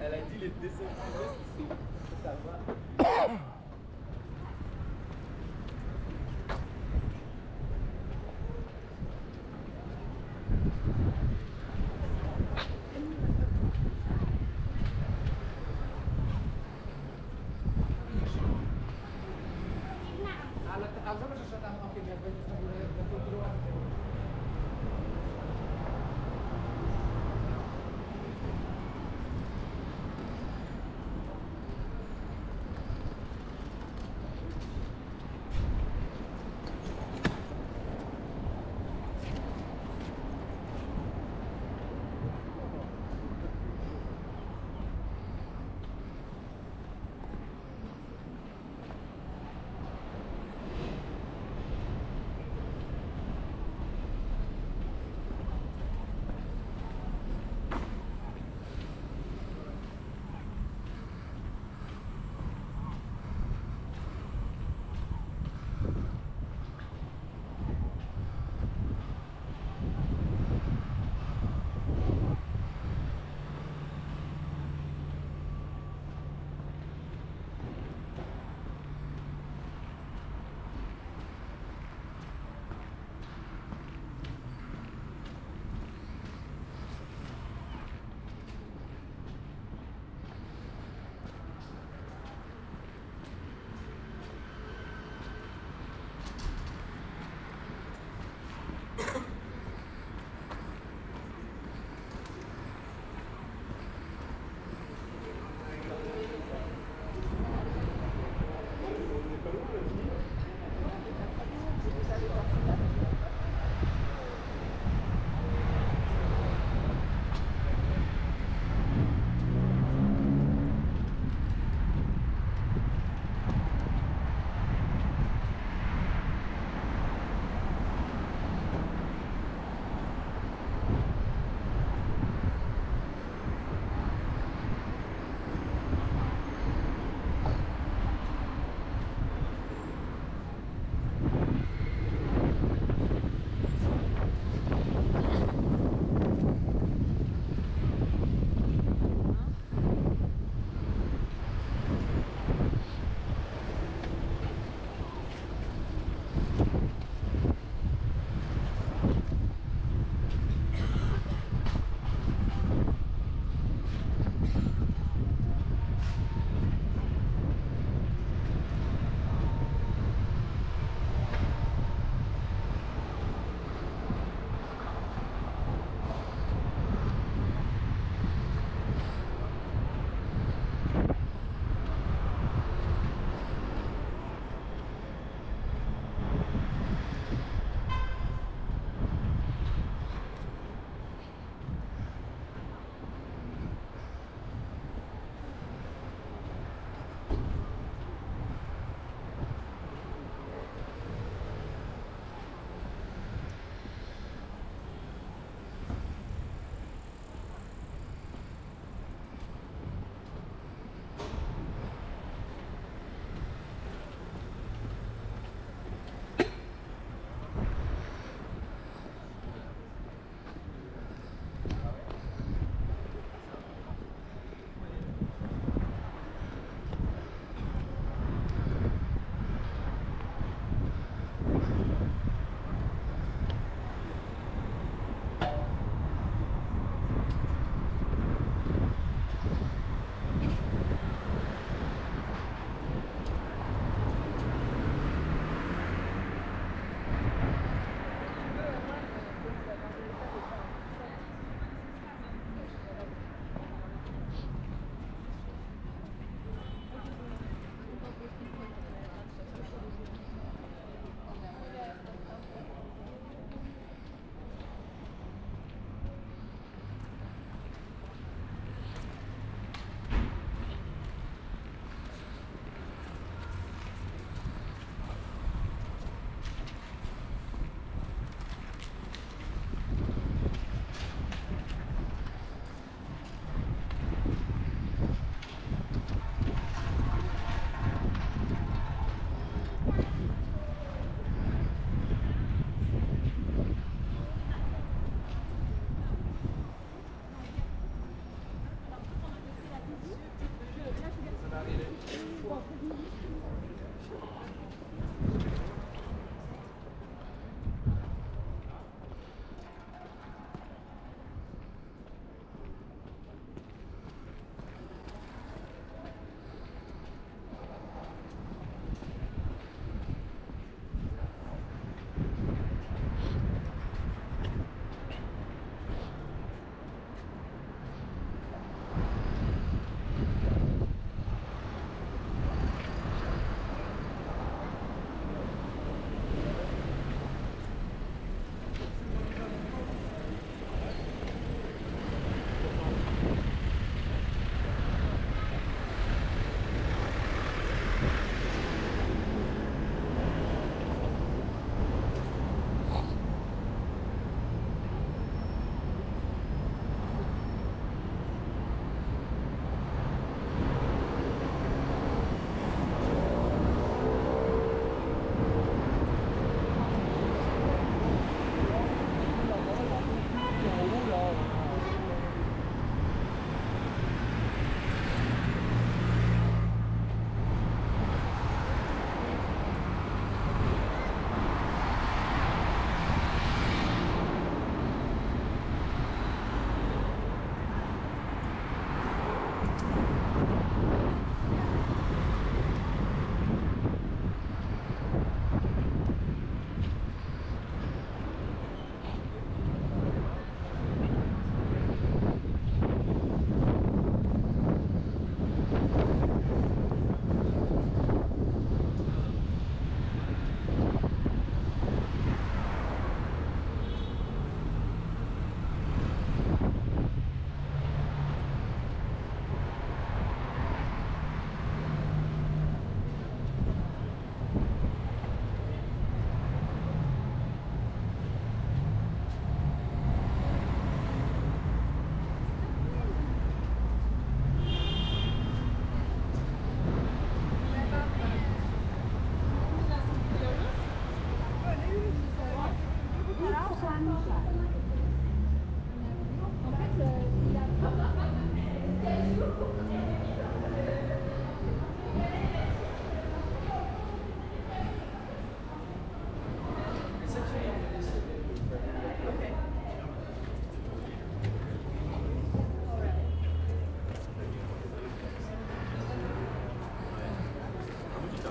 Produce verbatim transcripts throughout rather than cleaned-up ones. Elle a dit les dessins qui sont ça va.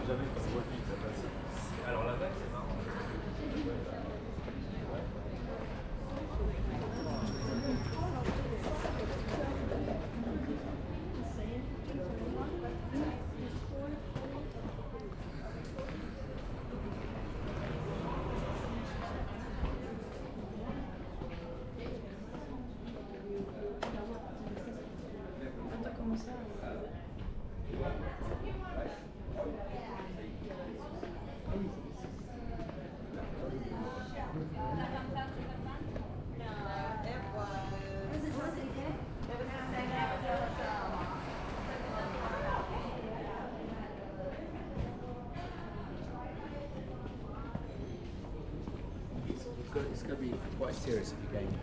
jamais passé votre vie, ça passe. Alors la vague, c'est marrant. It's going to be quite serious if you're going.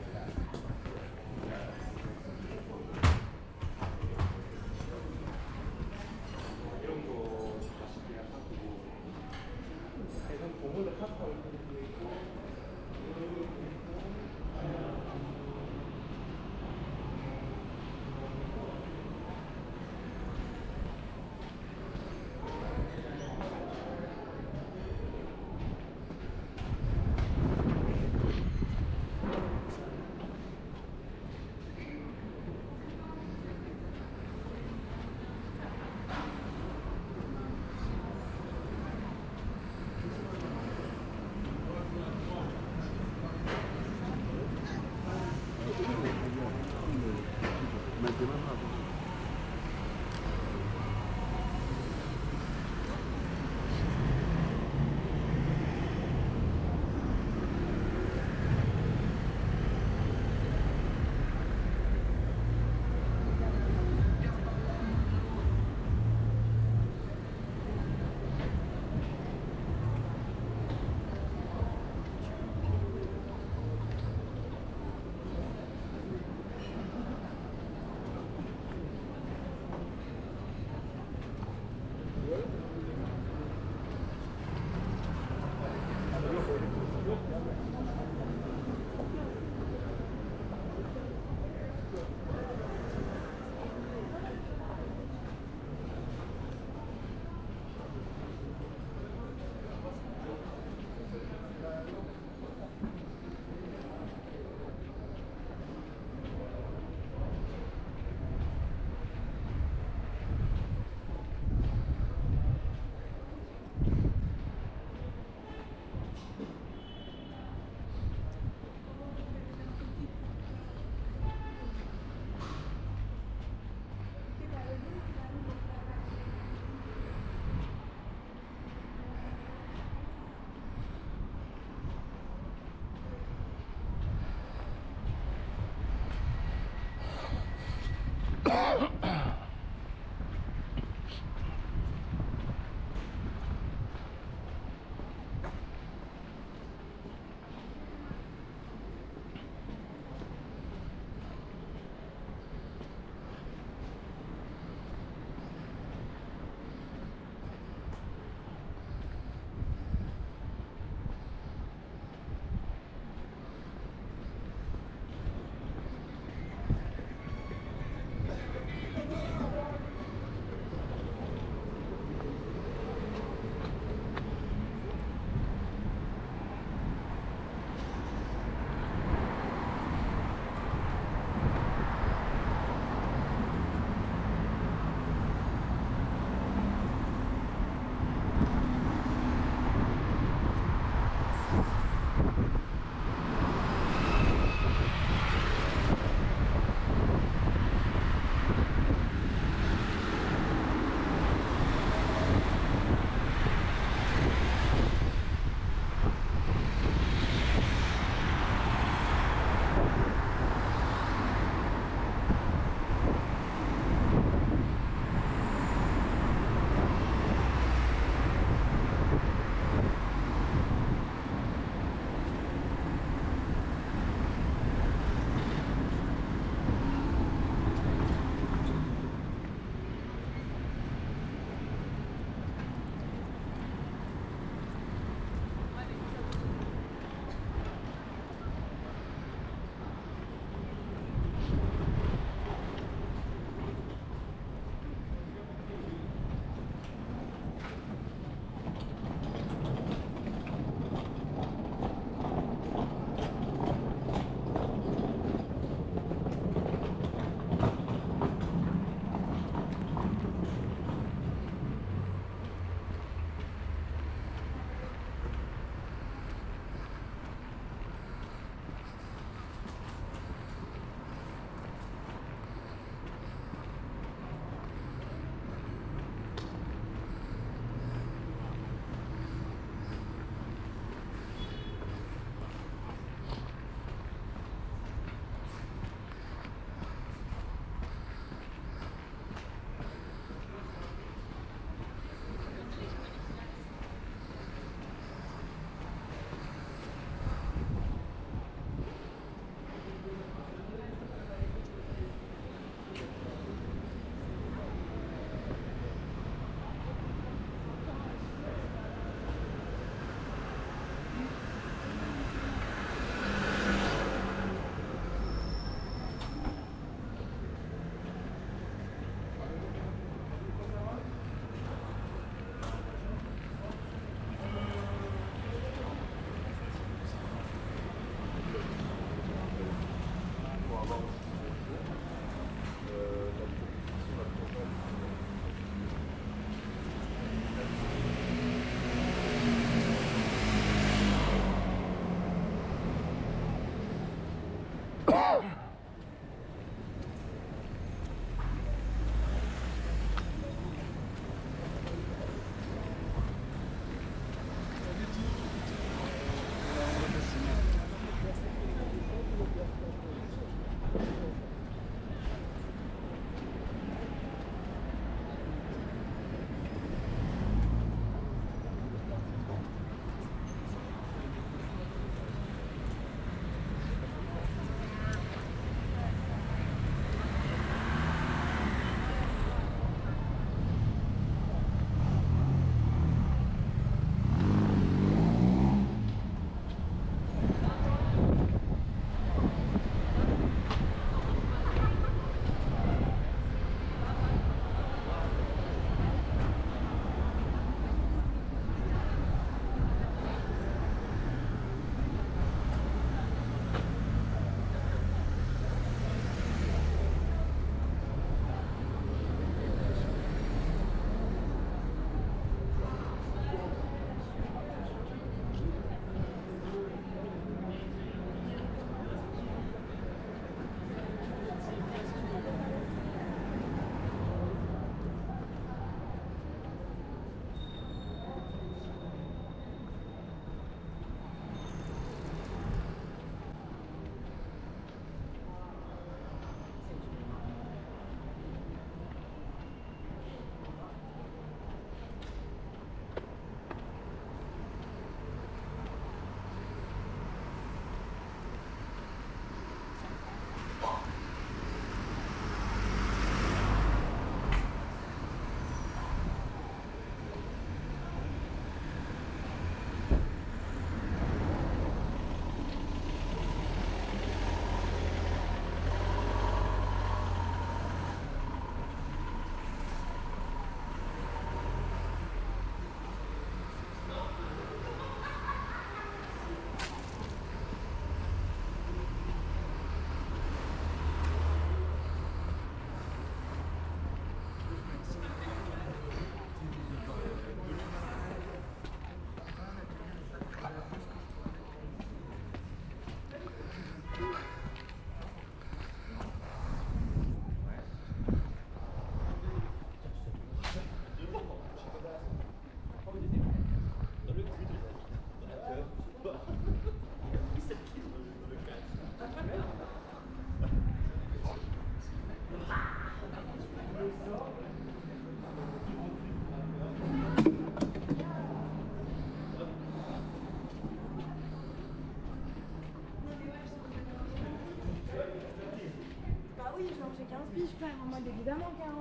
contraire, en mode évidemment qu'un...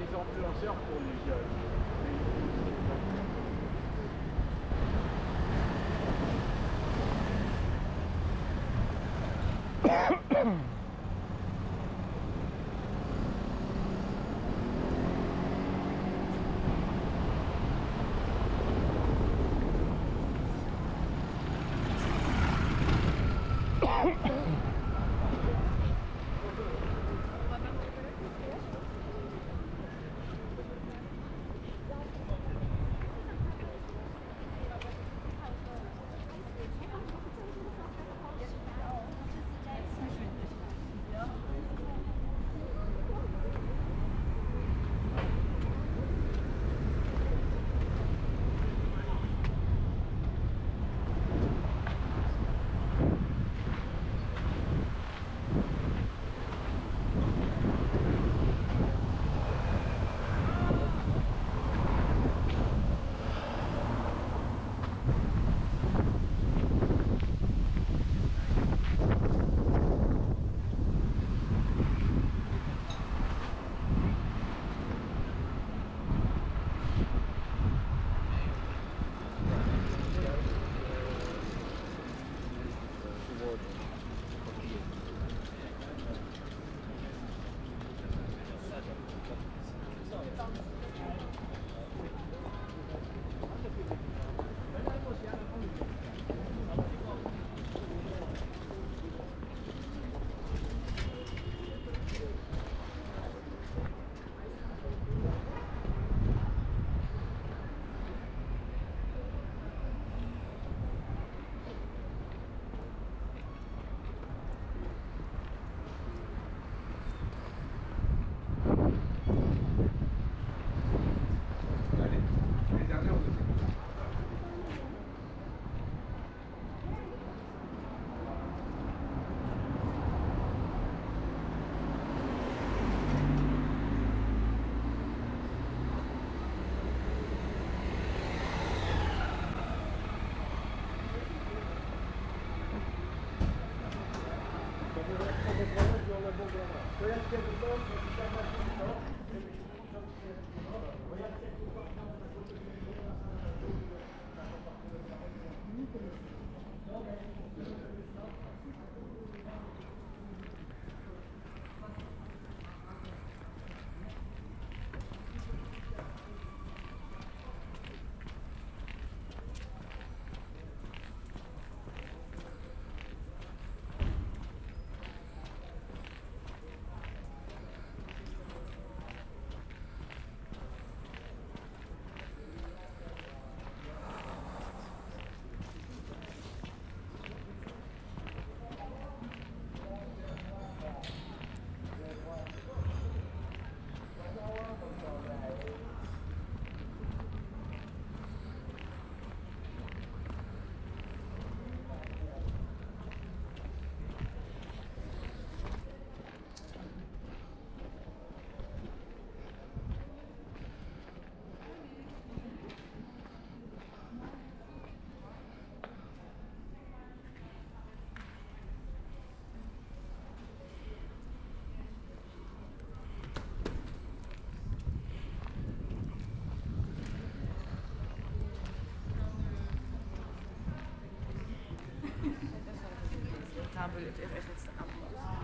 être des influenceurs pour les jeunes. Haben wir jetzt echt einen Abschluss. Ja.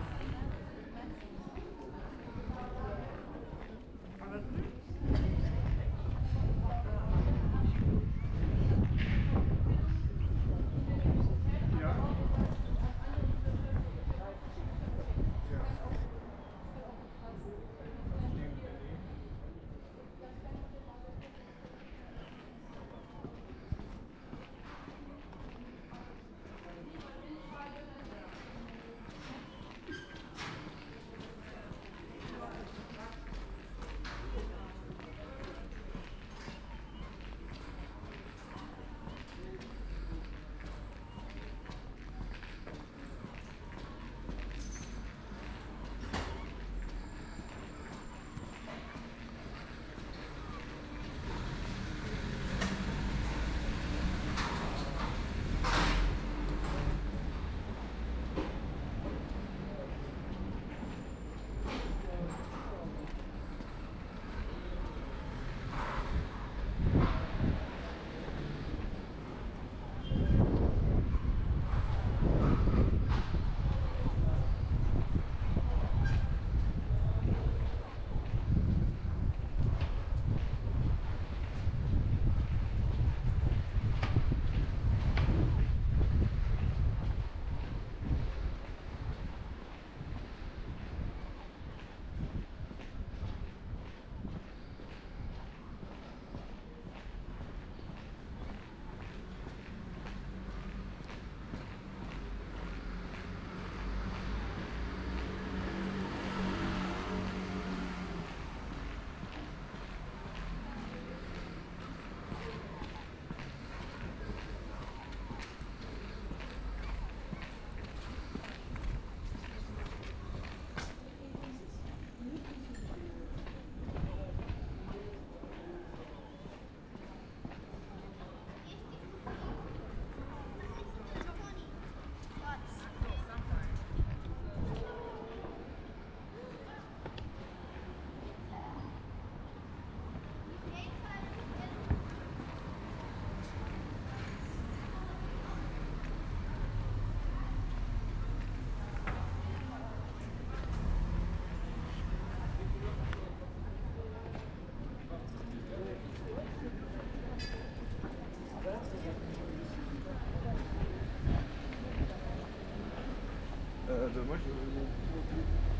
moi, j'ai...